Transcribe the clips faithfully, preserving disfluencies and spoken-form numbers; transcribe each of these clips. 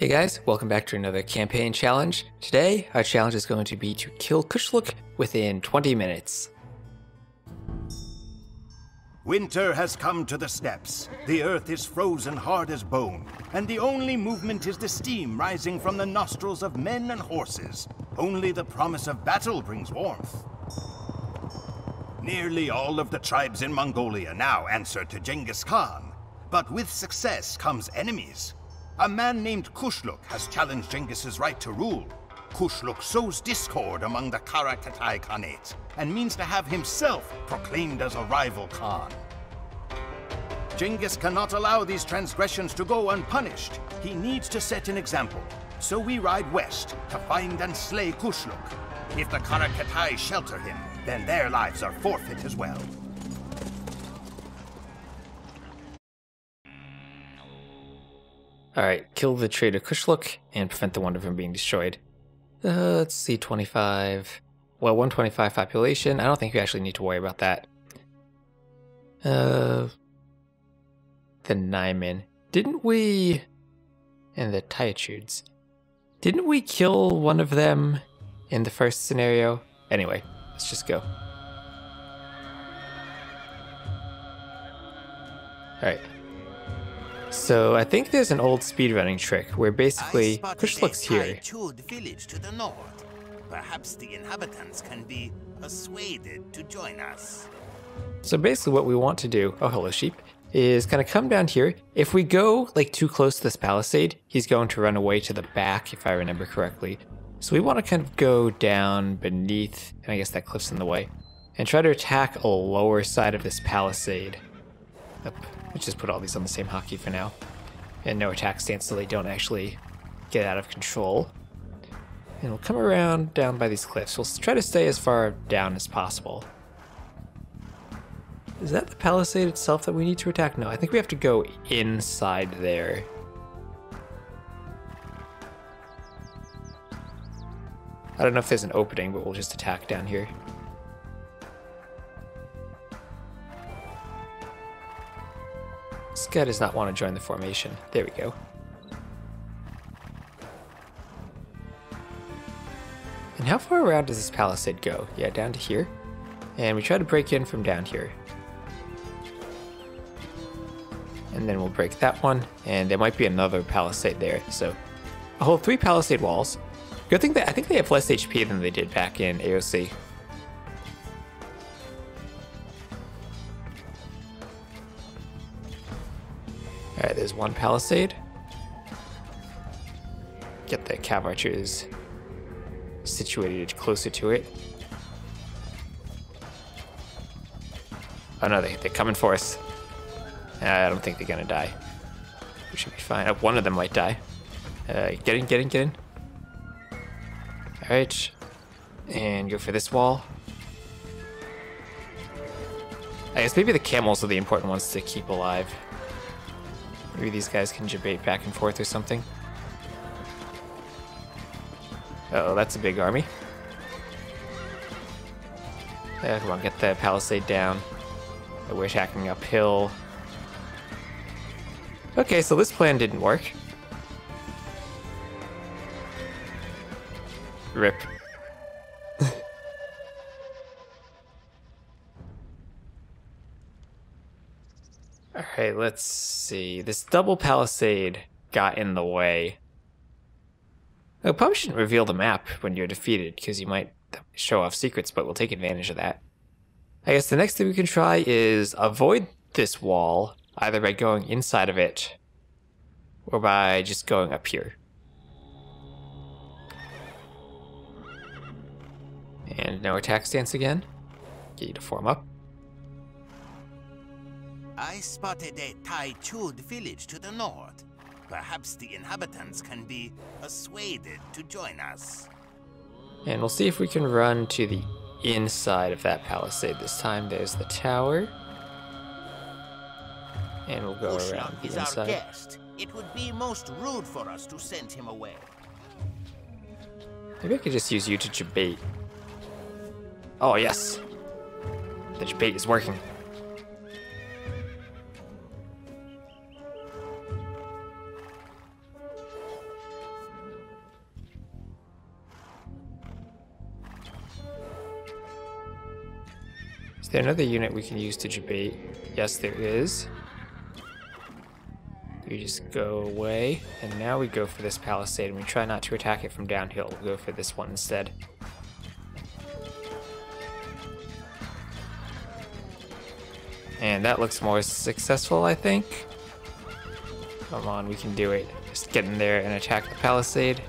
Hey guys, welcome back to another campaign challenge. Today, our challenge is going to be to kill Kushluk within twenty minutes. Winter has come to the steppes. The earth is frozen hard as bone, and the only movement is the steam rising from the nostrils of men and horses. Only the promise of battle brings warmth. Nearly all of the tribes in Mongolia now answer to Genghis Khan, but with success comes enemies. A man named Kushluk has challenged Genghis's right to rule. Kushluk sows discord among the Qara Khitai Khanate and means to have himself proclaimed as a rival Khan. Genghis cannot allow these transgressions to go unpunished. He needs to set an example. So we ride west to find and slay Kushluk. If the Qara Khitai shelter him, then their lives are forfeit as well. Alright, kill the traitor Kushluk and prevent the one of him being destroyed. Uh, let's see, twenty-five. Well, one twenty-five population. I don't think you actually need to worry about that. Uh, the Naiman. Didn't we... and the Tayichiuds. Didn't we kill one of them in the first scenario? Anyway, let's just go. Alright. So I think there's an old speedrunning trick where basically Kushluk's here. Tayichiud village to the north. Perhaps the inhabitants can be persuaded to join us. So basically what we want to do, oh hello sheep, is kind of come down here. If we go like too close to this palisade, he's going to run away to the back if I remember correctly. So we want to kind of go down beneath, and I guess that cliff's in the way, and try to attack a lower side of this palisade. Up. Let's just put all these on the same hockey for now. And no attack stance so they don't actually get out of control. And we'll come around down by these cliffs. We'll try to stay as far down as possible. Is that the palisade itself that we need to attack? No, I think we have to go inside there. I don't know if there's an opening, but we'll just attack down here. This guy does not want to join the formation. There we go. And how far around does this palisade go? Yeah, down to here. And we try to break in from down here. And then we'll break that one. And there might be another palisade there. So a whole three palisade walls. Good thing that I think they have less H P than they did back in A O C. Alright, there's one palisade. Get the cav archers situated closer to it. Oh no, they, they're coming for us. I don't think they're gonna die. We should be fine. Oh, one of them might die. Uh, get in, get in, get in. Alright. And go for this wall. I guess maybe the camels are the important ones to keep alive. Maybe these guys can debate back and forth or something. Uh oh, that's a big army. Yeah, come on, get the palisade down. We're attacking uphill. Okay, so this plan didn't work. Rip. Alright, let's see. This double palisade got in the way. I probably shouldn't reveal the map when you're defeated, because you might show off secrets, but we'll take advantage of that. I guess the next thing we can try is avoid this wall, either by going inside of it, or by just going up here. And no attack stance again. Get you to form up. I spotted a Tayichiud village to the north. Perhaps the inhabitants can be persuaded to join us. And we'll see if we can run to the inside of that palisade this time. There's the tower. And we'll go Kushluk around the is inside. Our guest. It would be most rude for us to send him away. Maybe I could just use you to debate. Oh, yes. The debate is working. there another unit we can use to debate? Yes, there is. You just go away, and now we go for this palisade, and we try not to attack it from downhill. We'll go for this one instead. And that looks more successful, I think. Come on, we can do it. Just get in there and attack the palisade.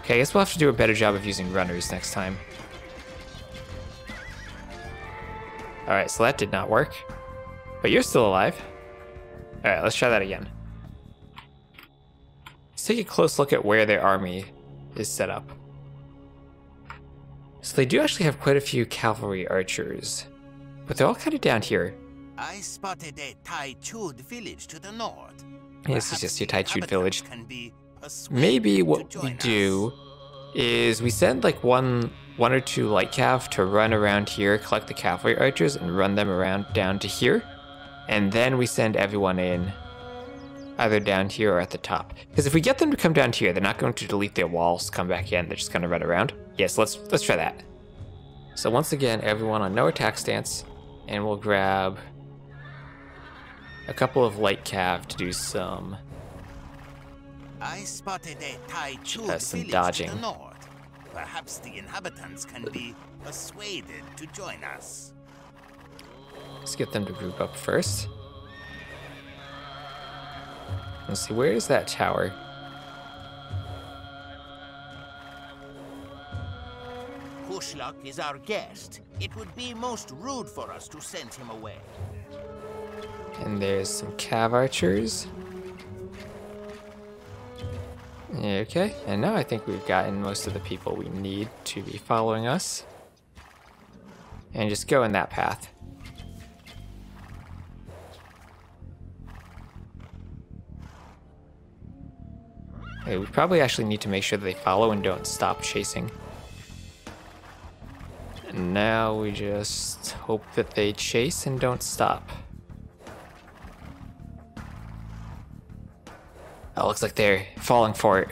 Okay, I guess we'll have to do a better job of using runners next time. Alright, so that did not work. But you're still alive. Alright, let's try that again. Let's take a close look at where their army is set up. So they do actually have quite a few cavalry archers, but they're all kind of down here. I spotted a Tayichiud village to the north. Yes, it's just your Tayichiud village. Maybe what we do is we send like one, one or two light cav to run around here, collect the cavalry archers, and run them around down to here, and then we send everyone in, either down here or at the top. Because if we get them to come down here, they're not going to delete their walls, come back in, they're just going to run around. Yes, let's let's try that. So once again, everyone on no attack stance, and we'll grab a couple of light cav to do some, I spotted a Tayichiud uh, some dodging. To the north. Perhaps the inhabitants can be persuaded to join us. Let's get them to group up first. Let's see, where is that tower? Kushluk is our guest. It would be most rude for us to send him away. And there's some cav archers. Okay, and now I think we've gotten most of the people we need to be following us. And just go in that path. Okay, we probably actually need to make sure that they follow and don't stop chasing. And now we just hope that they chase and don't stop. Oh, looks like they're falling for it.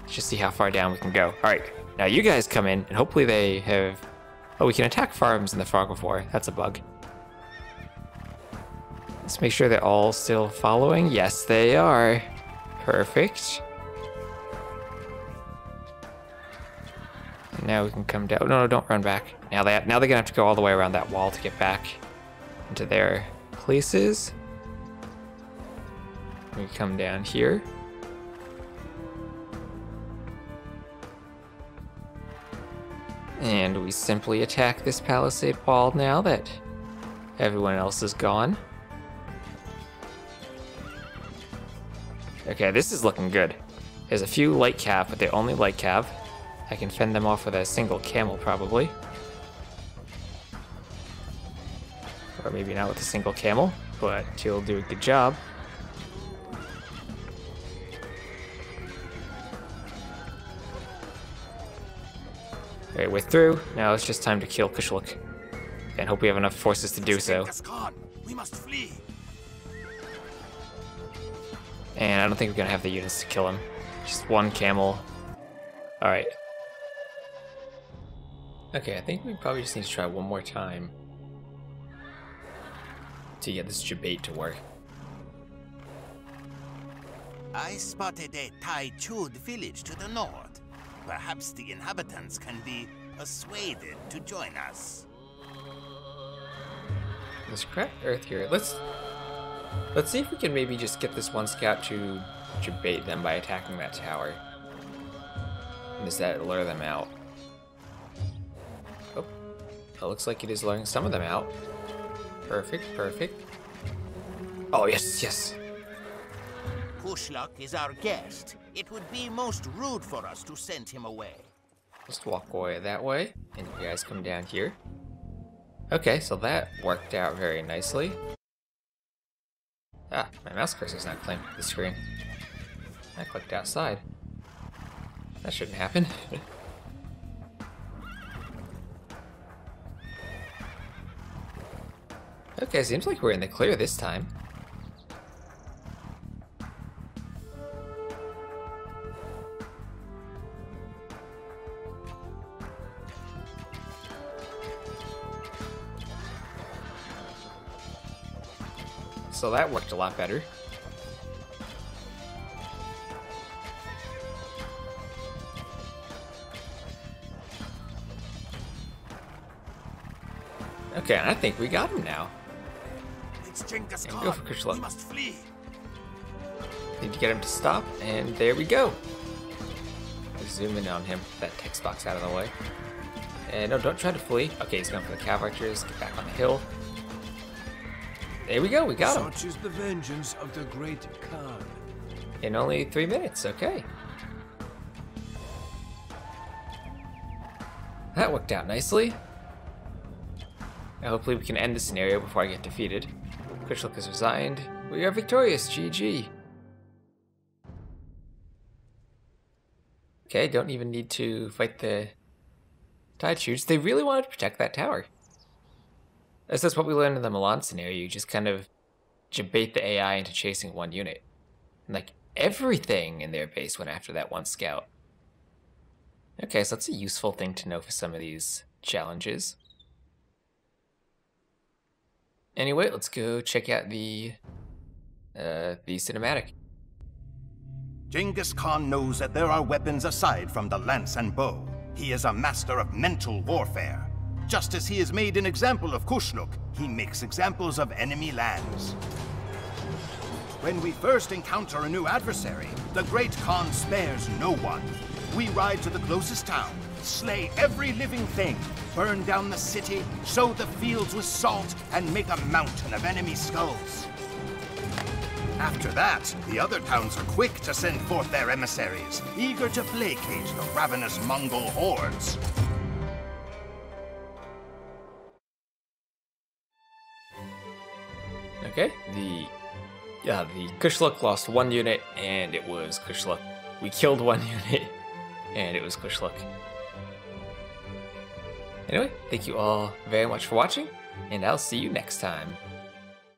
Let's just see how far down we can go. Alright, now you guys come in, and hopefully they have... Oh, we can attack farms in the Fog of War. That's a bug. Let's make sure they're all still following. Yes, they are. Perfect. And now we can come down. No, no, don't run back. Now, they have... now they're going to have to go all the way around that wall to get back into their places. We come down here. And we simply attack this palisade wall now that everyone else is gone. Okay, this is looking good. There's a few light cav, but they're only light cav. I can fend them off with a single camel probably. Or maybe not with a single camel, but she'll do a good job. Alright, we're through. Now it's just time to kill Kushluk. And hope we have enough forces to do so. We must flee. And I don't think we're gonna have the units to kill him. Just one camel. Alright. Okay, I think we probably just need to try one more time to get this debate to work. I spotted a Tayichiud village to the north. Perhaps the inhabitants can be persuaded to join us. Let's crack earth here. Let's let's see if we can maybe just get this one scout to debate them by attacking that tower. And does that lure them out? Oh, that looks like it is luring some of them out. Perfect, perfect. Oh yes, yes. Kushluk is our guest. It would be most rude for us to send him away. Just walk away that way, and you guys come down here. Okay, so that worked out very nicely. Ah, my mouse cursor's not claimed to the screen. I clicked outside. That shouldn't happen. Okay, seems like we're in the clear this time. so that worked a lot better. Okay, and I think we got him now. It's Genghis Khan. Go for Kushluk. He must flee. Need to get him to stop, and there we go. Let's zoom in on him. Put that text box out of the way. And no, don't try to flee. Okay, he's going for the cav archers. Get back on the hill. There we go. We got him. Such is the vengeance of the great Khan. In only three minutes. Okay. That worked out nicely. Hopefully we can end the scenario before I get defeated. Kushluk has resigned. We are victorious, G G. Okay, don't even need to fight the Tayichiuds. They really wanted to protect that tower. That's, that's what we learned in the Mulan scenario. You just kind of debate the A I into chasing one unit. And like everything in their base went after that one scout. Okay, so that's a useful thing to know for some of these challenges. Anyway, let's go check out the uh, the cinematic. Genghis Khan knows that there are weapons aside from the lance and bow. He is a master of mental warfare. Just as he has made an example of Kushluk, he makes examples of enemy lands. When we first encounter a new adversary, the great Khan spares no one. We ride to the closest town, slay every living thing, burn down the city, sow the fields with salt, and make a mountain of enemy skulls. After that, the other towns are quick to send forth their emissaries, eager to placate the ravenous Mongol hordes. Okay, the yeah, the Kushluk lost one unit, and it was Kushluk. We killed one unit. And it was Kushluk. Anyway, thank you all very much for watching, and I'll see you next time.